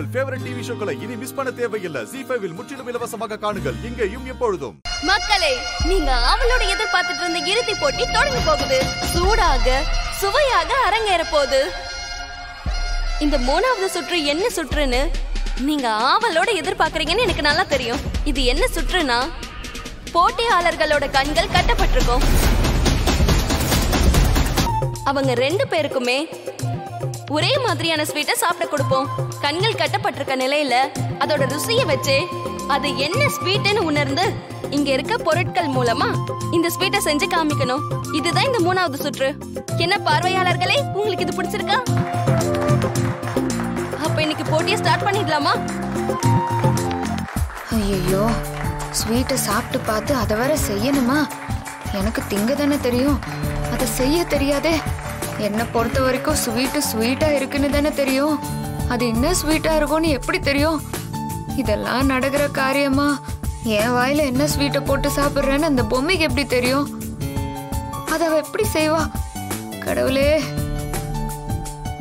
உங்கள் favourite TV ஷோக்களை இனி miss பண்ண தேவையில்லை. Z5 இல் முற்றிலும் இலவசமாக காணுங்கள். இங்கேயும் எப்பொழுதும். மக்களே, நீங்க ஆவலோடு எதிர்பார்த்துட்டு இருந்த இறுதி போட்டி தொடங்கி போகுது. சூடாக சுவையாக அரங்கேற போகுது. இந்த மூணாவது சுற்று என்ன சுற்றுன்னு நீங்க ஆவலோட எதிர்பார்க்கறீங்கன்னு எனக்கு நல்லா தெரியும். இது என்ன சுற்றுனா போட்டியாளர்களோட கண்கள் கட்டப்பட்டிருக்கும். அவங்க ரெண்டு பேருக்குமே ஒரே மாதிரியான ஸ்வீட்டை சாப்பிட கொடுப்போம். கண்கள் கட்டப்பட்டிருக்க நிலையில அதோட ருசியை வச்சு அது என்ன ஸ்வீட்னு உணர்ந்து இங்க இருக்க பொருட்கள் மூலமா இந்த ஸ்வீட்டை செஞ்சு காமிக்கணும். இதுதான் இந்த மூணாவது சுற்று. என்ன பார்வையாளர்களே, உங்களுக்கு இது பிடிச்சிருக்கா? இன்னைக்கு போட்டியை ஸ்டார்ட் பண்ணிடலாமா? ஐயோ, ஸ்வீட்டை சாப்பிட்டு பார்த்து அதை வேற செய்யணுமா? எனக்கு திங்க தானே தெரியும், அதை செய்ய தெரியாதே. என்னை பொறுத்த வரைக்கும் ஸ்வீட்டு ஸ்வீட்டா இருக்குன்னு தானே தெரியும். அது என்ன ஸ்வீட்டா இருக்கும்னு எப்படி தெரியும்? இதெல்லாம் நடக்கிற காரியமா? என் வாயில என்ன ஸ்வீட்டை போட்டு சாப்பிட்றேன்னு அந்த பொம்மைக்கு எப்படி தெரியும்? அதை அவ எப்படி செய்வா? கடவுளே,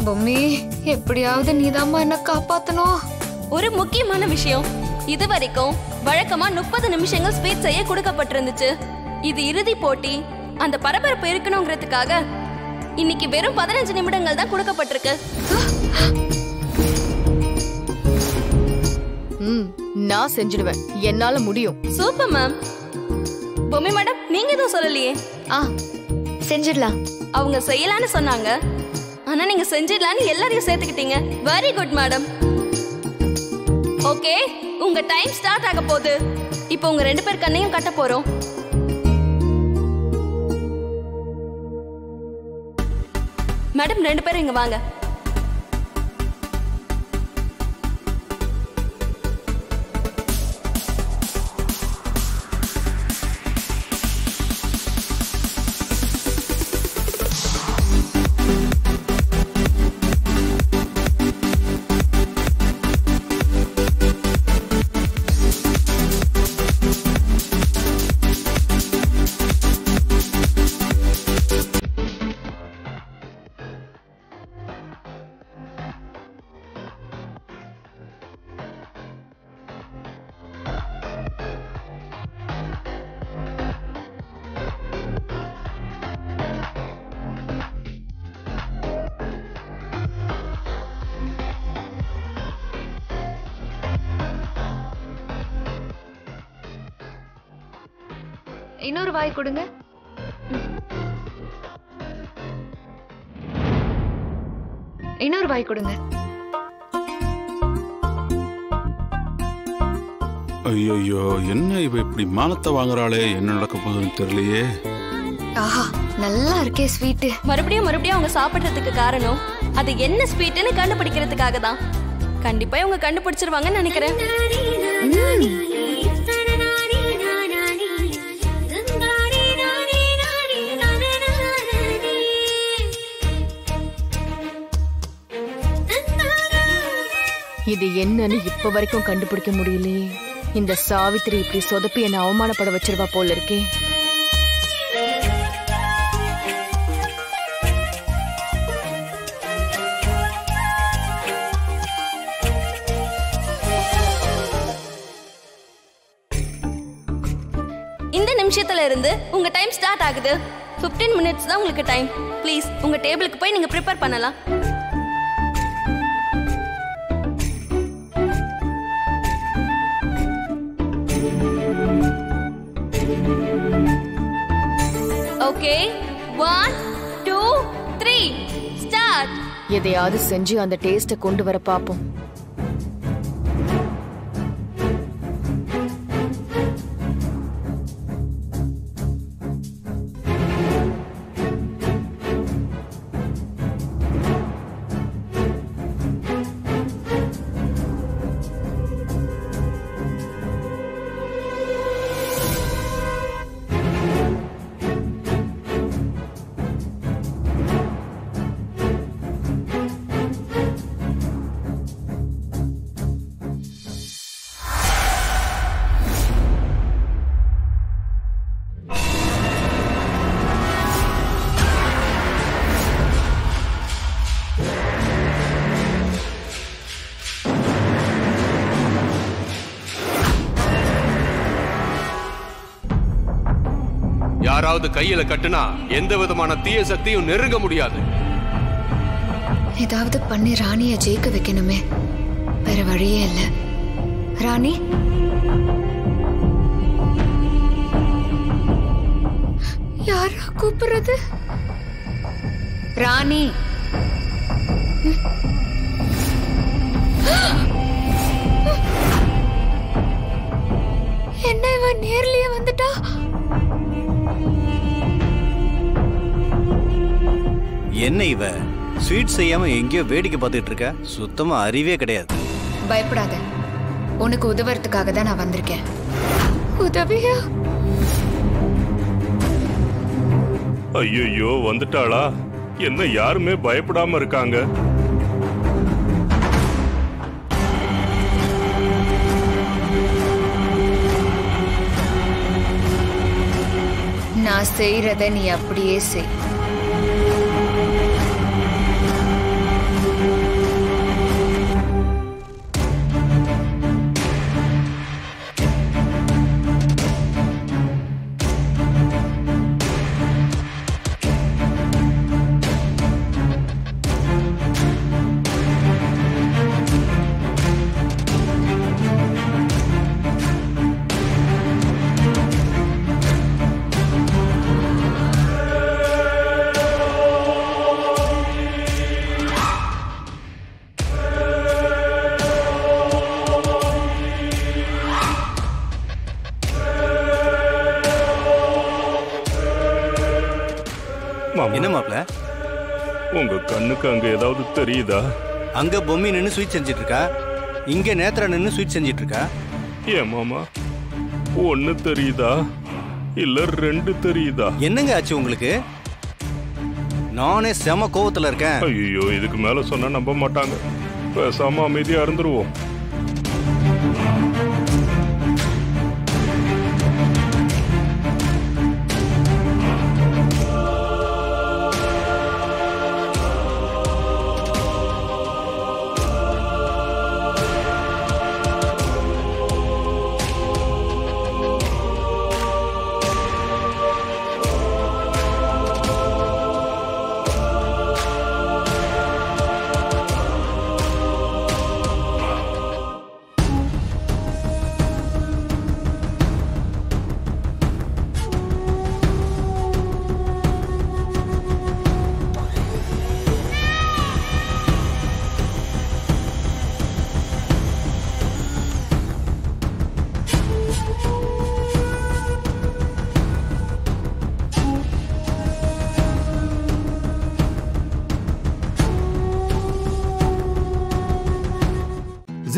பொம்மி, எப்படியாவது நீதாமா என்ன காப்பாத்தணும். ஒரு முக்கியமான விஷயம், இது வரைக்கும் வழக்கமா 30 நிமிஷங்கள் ஸ்பீச் செய்ய கொடுக்கப்பட்டிருந்துச்சு. இது இறுதி போட்டி, அந்த பரபரப்பு இருக்கணுங்கிறதுக்காக இன்னைக்கு வெறும் 15 நிமிடங்கள் தான் கொடுக்கப்பட்டிருக்கு. நான் செஞ்சிடுவேன், என்னால முடியும். Super ma'am. பொம்மி மேடம், நீங்க எதுவும் சொல்லலையே. செஞ்சிடலாம் அவங்க செய்யலான்னு சொன்னாங்க, ஆனா நீங்க செஞ்சிடலான்னு எல்லாரையும் சேர்த்துக்கிட்டீங்க. Very good madam. ஓகே, உங்க டைம் ஸ்டார்ட் ஆக போகுது. இப்போ உங்க ரெண்டு பேர் கண்ணையும் கட்ட போறோம். மேடம், ரெண்டு பேரும் இங்க வாங்க. இன்னொரு வாய் கொடுங்க. இன்னொரு வாய் கொடுங்க. ஐயோ, என்ன இவ இப்படி மானத்தை வாங்குறாளே, என்ன நடக்க போதுன்னு தெரியலையே. ஆஹா, நல்லா இருக்கே ஸ்வீட். மறுபடியும் அவங்க சாப்பிடுறதுக்கு காரணம் அது என்ன ஸ்வீட்னு கண்டுபிடிக்கிறதுக்காக தான். கண்டிப்பா அவங்க கண்டுபிடிச்சிருவாங்கன்னு நினைக்கிறேன். இது என்னன்னு இப்ப வரைக்கும் கண்டுபிடிக்க முடியலையே. இந்த சாவித்திரி இப்படி சொதப்பி என்ன அவமானப்பட வச்சிருவா போல இருக்கே. இந்த நிமிஷத்துல இருந்து உங்க டைம் ஸ்டார்ட் ஆகுது. 15 மினிட்ஸ் தான் உங்களுக்கு டைம். ப்ளீஸ் உங்க டேபிளுக்கு போய் நீங்க ப்ரிப்பேர் பண்ணலாம். Okay, 1, 2, 3, start. எதையாவது செஞ்சு அந்த டேஸ்ட்டை கொண்டு வர பாப்போம். யாராவது கையில கட்டுனா எந்த விதமான தீய சக்தியும் நெருங்க முடியாது. ஏதாவது பண்ணி ராணிய ஜெயிக்க வைக்கணுமே, வேற வழியே இல்ல. ராணி யாரா கூப்பிடுறது? ராணி என்ன இவன் நேர்லயே வந்துட்டா? என்ன இவ ஸ்வீட் செய்யாம எங்கேயோ வேடிக்கை பார்த்துட்டு இருக்க? சுத்தமா அறிவே கிடையாது. பயப்படாத, உனக்கு உதவுறதுக்காக தான் நான் வந்திருக்கேன். உதவியா? ஐயோ வந்துட்டாளா என்ன? யாருமே பயப்படாம இருக்காங்க. நான் செய்யறத நீ அப்படியே செய். என்ன மாப்ள, உங்க கண்ணுக்கு அங்க ஏதாவது தெரியுதா? அங்க பொம்மி நின்னு ஸ்வீட் செஞ்சிட்டு இருக்கா, இங்க நேத்ரா நின்னு ஸ்வீட் செஞ்சிட்டு இருக்கா. ஏமாமா ஒண்ணு தெரியுதா இல்ல ரெண்டு தெரியுதா? என்னங்க ஆச்சு உங்களுக்கு? நானே செம கோவத்துல இருக்கேன். ஐயோ இதுக்கு மேல சொன்னா நம்ப மாட்டாங்க, பேசாம அமைதியா இருந்துருவோம்.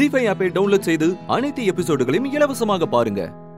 ஜீ5 ஆப்பை டவுன்லோட் செய்து அனைத்து எபிசோடுகளையும் இலவசமாக பாருங்க.